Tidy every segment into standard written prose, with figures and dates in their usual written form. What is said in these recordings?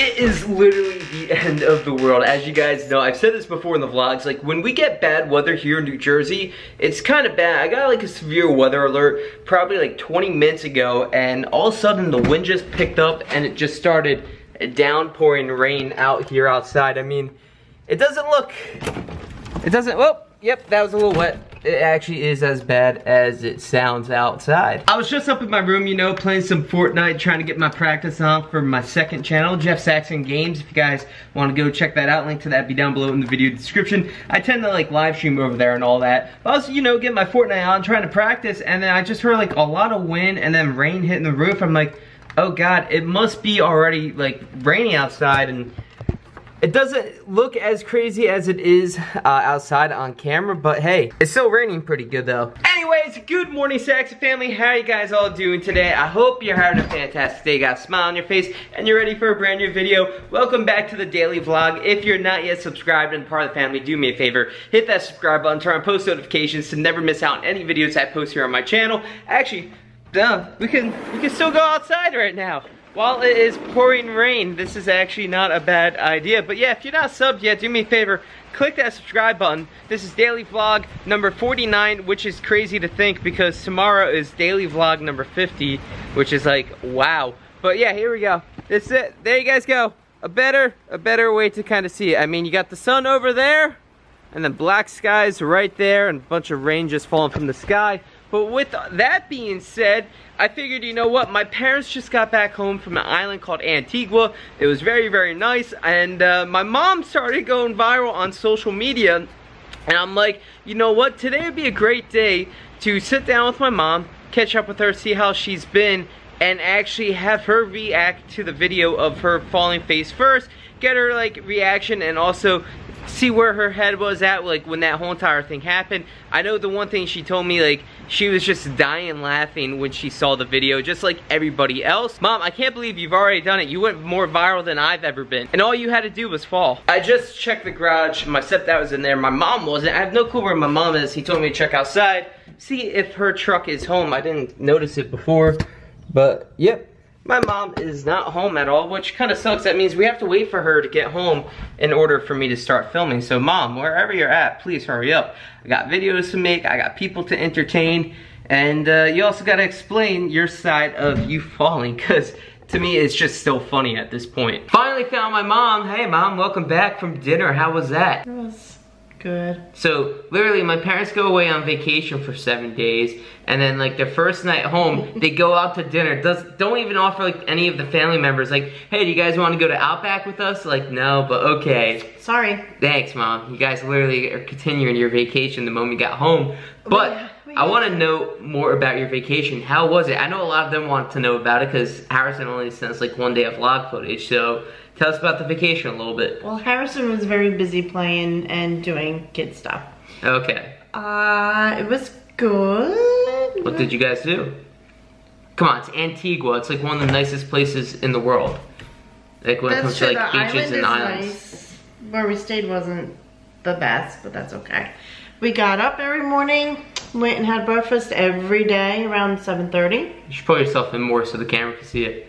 It is literally the end of the world. As you guys know, I've said this before in the vlogs, like when we get bad weather here in New Jersey, it's kind of bad. I got like a severe weather alert probably like 20 minutes ago, and all of a sudden the wind just picked up and it just started downpouring rain out here outside. I mean, it doesn't, well, yep, that was a little wet. It actually is as bad as it sounds outside. I was just up in my room, you know, playing some Fortnite, trying to get my practice on for my second channel, Jeff Saxon Games. If you guys want to go check that out, link to that be down below in the video description. I tend to like live stream over there and all that. But I was, you know, getting my Fortnite on, trying to practice, and then I just heard like a lot of wind and then rain hitting the roof. I'm like, oh God, it must be already like raining outside, and it doesn't look as crazy as it is outside on camera, but hey, it's still raining pretty good though. Anyways, good morning Saxton family. How are you guys all doing today? I hope you're having a fantastic day. You got a smile on your face and you're ready for a brand new video. Welcome back to the daily vlog. If you're not yet subscribed and part of the family, do me a favor. Hit that subscribe button, turn on post notifications to never miss out on any videos I post here on my channel. Actually, we can still go outside right now. While it is pouring rain, this is actually not a bad idea. But yeah, if you're not subbed yet, do me a favor, click that subscribe button. This is daily vlog number 49, which is crazy to think because tomorrow is daily vlog number 50, which is like, wow. But yeah, here we go. This is it. There you guys go. A better way to kind of see it. I mean, you got the sun over there, and then black skies right there, and a bunch of rain just falling from the sky. But with that being said, I figured, you know what, my parents just got back home from an island called Antigua. It was very, very nice, and my mom started going viral on social media, and I'm like, you know what, today would be a great day to sit down with my mom, catch up with her, see how she's been, and actually have her react to the video of her falling face first, get her like reaction, and also see where her head was at like when that whole entire thing happened. I know the one thing she told me, like she was just dying laughing when she saw the video, just like everybody else. Mom, I can't believe you've already done it. You went more viral than I've ever been, and all you had to do was fall. I just checked the garage. My stepdad was in there. My mom wasn't. I have no clue where my mom is. He told me to check outside, see if her truck is home. I didn't notice it before, but yep. My mom is not home at all, which kind of sucks. That means we have to wait for her to get home in order for me to start filming. So Mom, wherever you're at, please hurry up. I got videos to make, I got people to entertain, and you also gotta explain your side of you falling, because to me it's just still funny at this point. Finally found my mom. Hey Mom, welcome back from dinner. How was that? It was good. So literally my parents go away on vacation for 7 days, and then like their first night home they go out to dinner. Don't even offer like any of the family members like, hey, do you guys want to go to Outback with us? Like, no, but okay, sorry, thanks Mom, you guys literally are continuing your vacation the moment you got home. But I want to know more about your vacation. How was it? I know a lot of them want to know about it because Harrison only sends like one day of vlog footage, so tell us about the vacation a little bit. Well, Harrison was very busy playing and doing kid stuff. Okay. It was good. What did you guys do? Come on, it's Antigua. It's like one of the nicest places in the world. Like when it comes to like beaches and islands. Nice. Where we stayed wasn't the best, but that's okay. We got up every morning, went and had breakfast every day around 7:30. You should put yourself in more so the camera can see it.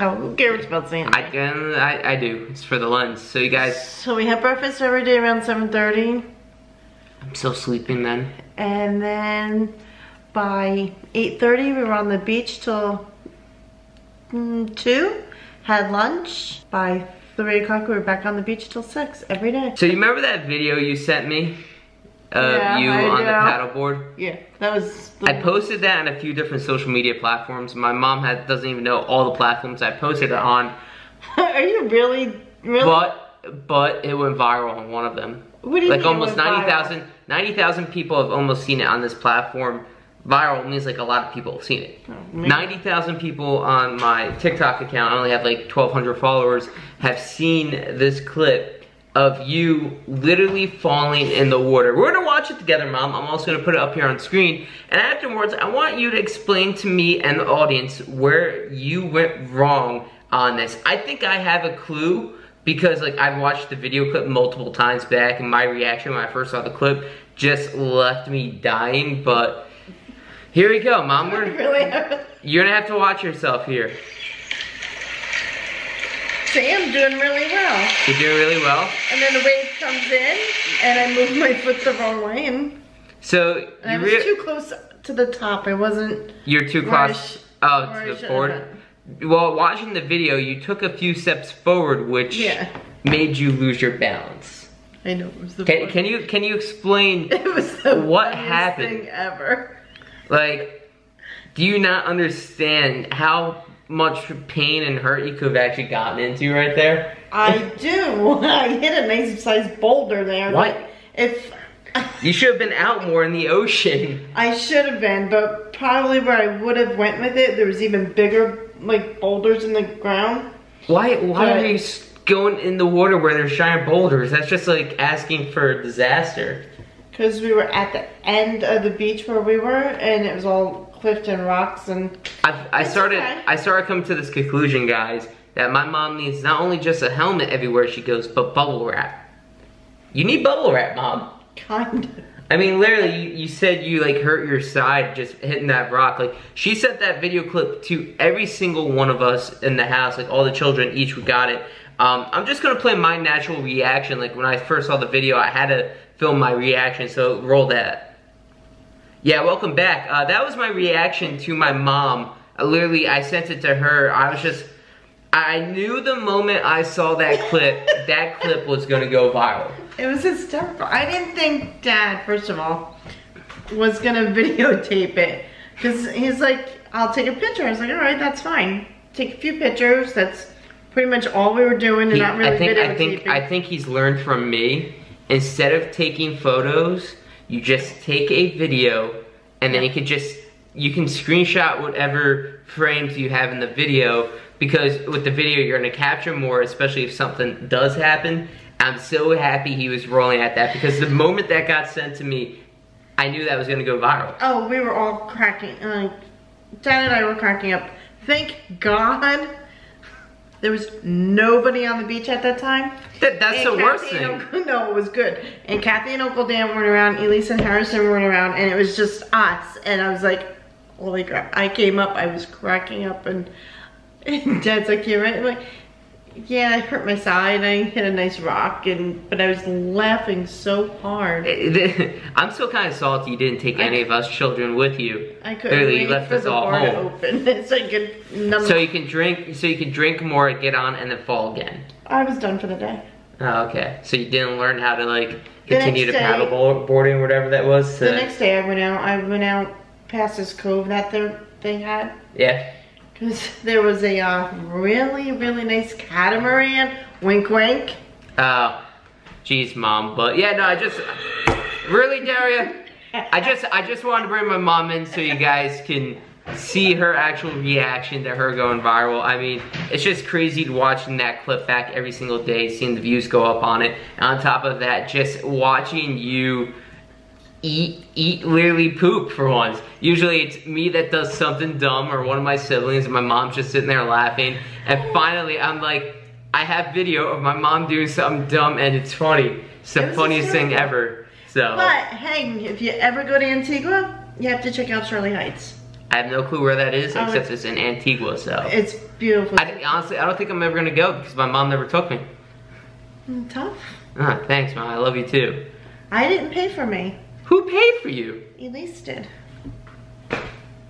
Oh, who cares about saying that? I do. It's for the lens. So you guys... So we have breakfast every day around 7:30. I'm still sleeping then. And then by 8:30 we were on the beach till 2. Had lunch. By 3 o'clock we were back on the beach till 6 every day. So you remember that video you sent me? Yeah, you on the paddleboard? Yeah, that was... I posted that on a few different social media platforms. My mom doesn't even know all the platforms I posted it on. Are you really? But it went viral on one of them. What do you mean? Like almost 90,000 people have almost seen it on this platform. Viral means like a lot of people have seen it. Oh, 90,000 people on my TikTok account, I only have like 1,200 followers, have seen this clip of you literally falling in the water. We're gonna watch it together, Mom. I'm also gonna put it up here on screen. And afterwards, I want you to explain to me and the audience where you went wrong on this. I think I have a clue because like I've watched the video clip multiple times back, and my reaction when I first saw the clip just left me dying, but here we go, Mom. You're gonna have to watch yourself here. See, I'm doing really well. You're doing really well? And then the wave comes in, and I move my foot the wrong way. So, I was too close to the top. I wasn't... You're too close to the board? Well, watching the video, you took a few steps forward, which made you lose your balance. I know. It was the can you explain it was the what happened? Thing ever. Like, do you not understand how much pain and hurt you could have actually gotten into right there? I do. I hit a nice sized boulder there. What? If you should have been out more in the ocean. I should have been, but probably where I would have went with it, there was even bigger like boulders in the ground. Why are you going in the water where there's giant boulders? That's just like asking for a disaster. Because we were at the end of the beach where we were, and it was all cliffs and rocks, and I started coming to this conclusion, guys, that my mom needs not only just a helmet everywhere she goes, but bubble wrap. You need bubble wrap, Mom. Kind of. I mean, literally, you said you like hurt your side just hitting that rock. Like, she sent that video clip to every single one of us in the house, like all the children, each we got it. I'm just gonna play my natural reaction. Like when I first saw the video, I had to film my reaction, so roll that. Yeah, welcome back. That was my reaction to my mom. Literally, I sent it to her. I was just, I knew the moment I saw that clip, that clip was gonna go viral. It was hysterical. I didn't think Dad, first of all, was gonna videotape it. Because he's like, I'll take a picture. I was like, all right, that's fine. Take a few pictures. That's pretty much all we were doing, and not really videotaping. I think he's learned from me. Instead of taking photos, you just take a video, and then you can just, you can screenshot whatever frames you have in the video, because with the video you're gonna capture more, especially if something does happen. I'm so happy he was rolling at that, because the moment that got sent to me, I knew that was gonna go viral. Oh, we were all cracking, Dad and I were cracking up. Thank God there was nobody on the beach at that time. That's the worst thing. No, it was good. And Kathy and Uncle Dan weren't around. Elise and Harrison weren't around. And it was just us. And I was like, holy crap. I came up. I was cracking up. And Dad's like, you're right. I'm like, yeah, I hurt my side. I hit a nice rock. But I was laughing so hard. I'm still kind of salty you didn't take any of us children with you. I couldn't. Literally, you left us all home. Open. So, you can drink more, get on, and then fall again. I was done for the day. Oh, okay. So you didn't learn how to like continue to paddle boarding or whatever that was? The next day I went out past this cove that they had. Yeah. Because there was a really, really nice catamaran. Wink, wink. Oh, geez, Mom. But yeah, no, I just, really, Daria? I just wanted to bring my mom in so you guys can see her actual reaction to her going viral. I mean, it's just crazy watching that clip back every single day, seeing the views go up on it. And on top of that, just watching you eat literally poop for once. Usually it's me that does something dumb or one of my siblings, and my mom's just sitting there laughing. And finally, I'm like, I have video of my mom doing something dumb and it's funny. It's the funniest thing ever. So, but hey, if you ever go to Antigua, you have to check out Shirley Heights. I have no clue where that is, except it's in Antigua, so. It's beautiful. Honestly, I don't think I'm ever gonna go, because my mom never took me. Tough. Oh, thanks, Mom. I love you, too. I didn't pay for me. Who paid for you? Elise did.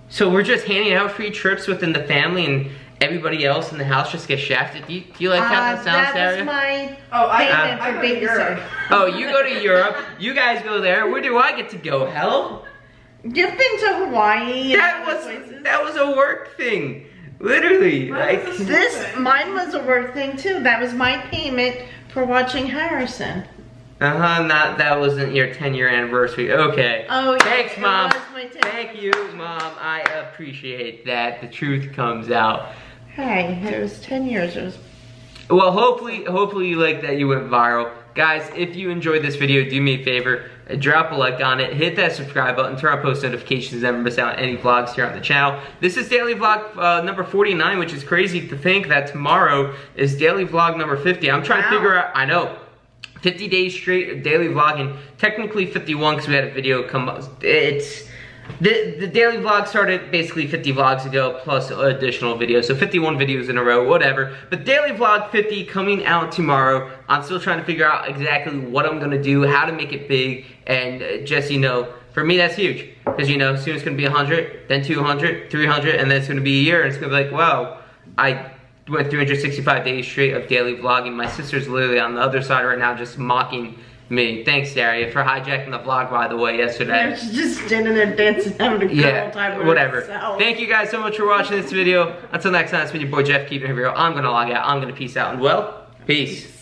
So we're just handing out free trips within the family, and everybody else in the house just gets shafted. Do you like how that sounds, Sarah? I go to Europe. Oh, you go to Europe. You guys go there. Where do I get to go? Hell? You've been to Hawaii. That was a work thing, literally. Mine was a work thing too. That was my payment for watching Harrison. That wasn't your 10-year anniversary. Okay. Oh yeah. Thanks, Mom. Thank you, Mom. I appreciate that. The truth comes out. Hey, it was 10 years. It was. Well, hopefully you like that. You went viral. Guys, if you enjoyed this video, do me a favor, drop a like on it, hit that subscribe button, turn on post notifications, never miss out on any vlogs here on the channel. This is daily vlog number 49, which is crazy to think that tomorrow is daily vlog number 50. I'm trying to figure out, I know, 50 days straight of daily vlogging, technically 51 because we had a video come up. It's, The daily vlog started basically 50 vlogs ago, plus additional videos, so 51 videos in a row, whatever. But daily vlog 50 coming out tomorrow. I'm still trying to figure out exactly what I'm gonna do, how to make it big, and just, you know, for me that's huge. Because, you know, soon it's gonna be 100, then 200, 300, and then it's gonna be a year, and it's gonna be like, wow, I went 365 days straight of daily vlogging. My sister's literally on the other side right now just mocking me. Thanks, Daria, for hijacking the vlog, by the way, yesterday. Yeah, she's just standing there dancing, having a good old time with whatever. Herself. Thank you guys so much for watching this video. Until next time, it's been your boy Jeff, keeping it real. I'm gonna log out. I'm gonna peace out. And well, peace.